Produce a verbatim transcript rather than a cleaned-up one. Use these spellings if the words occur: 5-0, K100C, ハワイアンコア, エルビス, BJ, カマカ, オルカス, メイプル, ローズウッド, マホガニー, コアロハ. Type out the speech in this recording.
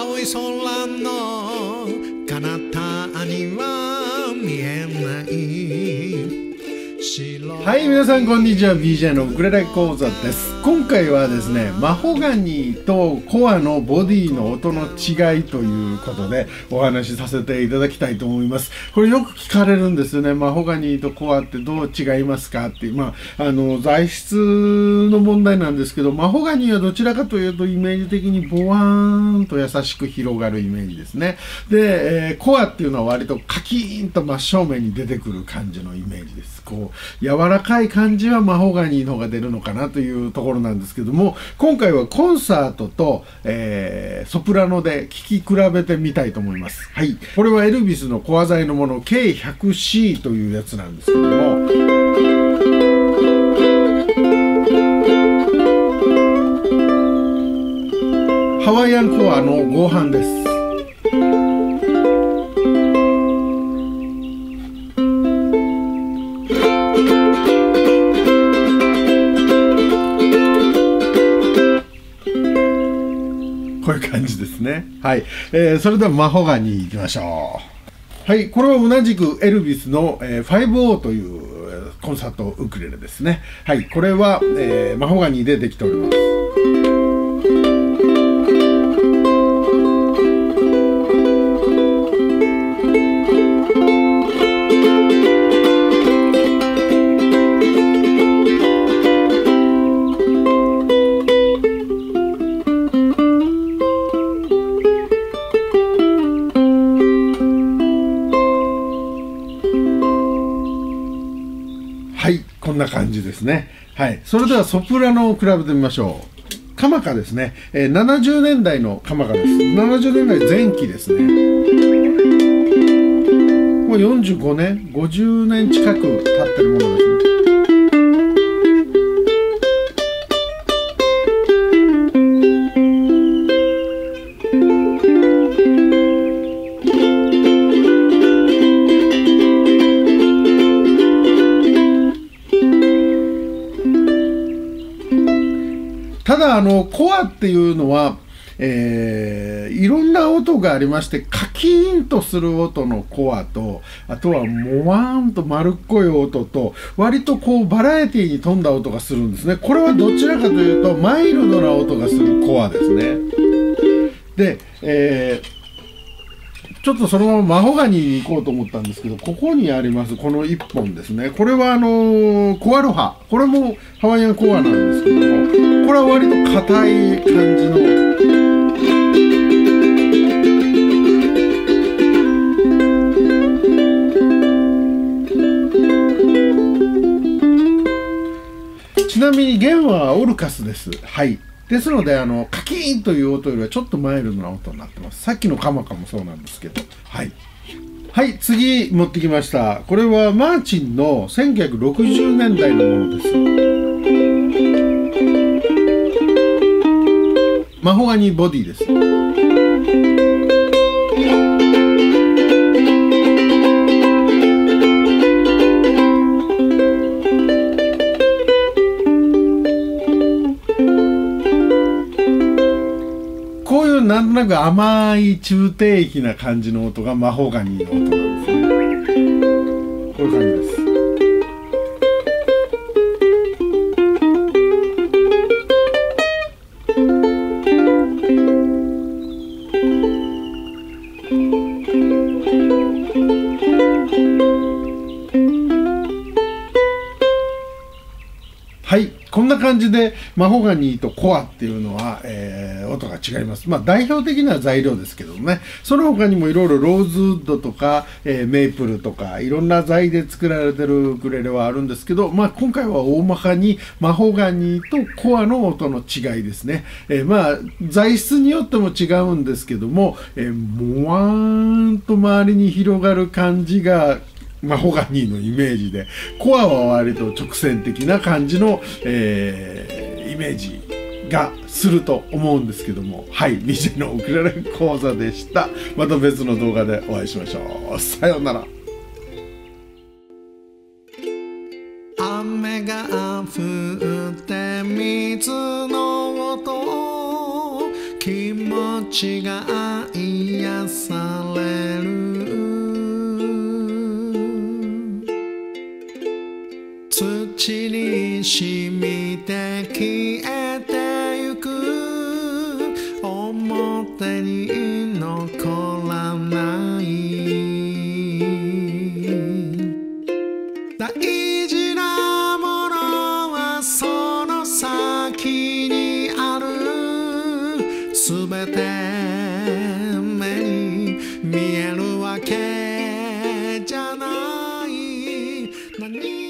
青い空の彼方には見えない。はい、皆さんこんにちは、 ビージェー のウクレレ講座です。今回はですね、マホガニとコアのボディの音の違いということでお話しさせていただきたいと思います。これよく聞かれるんですよね。マホガニとコアってどう違いますかっていう、まあ、あの材質の問題なんですけど、マホガニはどちらかというとイメージ的にボワーンと優しく広がるイメージですね。で、えー、コアっていうのは割とカキーンと真正面に出てくる感じのイメージです。こう柔らかい感じはマホガニの方が出るのかなというところなんですけども、今回はコンサートと、えー、ソプラノで聴き比べてみたいと思います。はい、これはエルビスのコア材のもの ケーひゃくシー というやつなんですけども、ハワイアンコアの合板です。こういう感じですね。はい、えー、それではマホガニ行きましょう。はい、これは同じくエルビスの、えー、ファイブオー というコンサートウクレレですね。はい、これは、えー、マホガニでできております。こんな感じですね。はい、それではソプラノを比べてみましょう。カマカですね、えー、ななじゅうねんだいのカマカです。ななじゅうねんだいぜん期ですね。もうよんじゅうごねん、ごじゅうねん近く経ってるものですね。ただあのコアっていうのは、えー、いろんな音がありまして、カキーンとする音のコアと、あとはモワーンと丸っこい音と、割とこうバラエティに富んだ音がするんですね。これはどちらかというとマイルドな音がするコアですね。で、えー、ちょっとそのままマホガニに行こうと思ったんですけど、ここにありますこのいっぽんですね。これはあのー、コアロハ、これもハワイアンコアなんですけども、これは割と硬い感じの、ちなみに弦はオルカスです。はい、ですのであのカキーンという音よりはちょっとマイルドな音になってます。さっきのカマカもそうなんですけど。はいはい、次持ってきました。これはマーチンのせんきゅうひゃくろくじゅうねんだいのものです。マホガニボディです。こういうなんとなく甘い中低域な感じの音がマホガニの音なんですね。こういう感じです。はい、こんな感じでマホガニとコアっていうのは、えー、音が違います。まあ代表的な材料ですけどね。その他にもいろいろローズウッドとか、えー、メイプルとかいろんな材で作られてるウクレレはあるんですけど、まあ今回は大まかにマホガニとコアの音の違いですね。えー、まあ材質によっても違うんですけども、えー、もわーんと周りに広がる感じがマホガニのイメージで、コアは割と直線的な感じの、えー、イメージがすると思うんですけども。はい、ビージェー のウクレレ講座でした。また別の動画でお会いしましょう。さようなら。雨が降って水の音を気持ちが癒される。土に染みて消えてゆく、表に残らない大事なものはその先にある。すべて目に見えるわけじゃない。何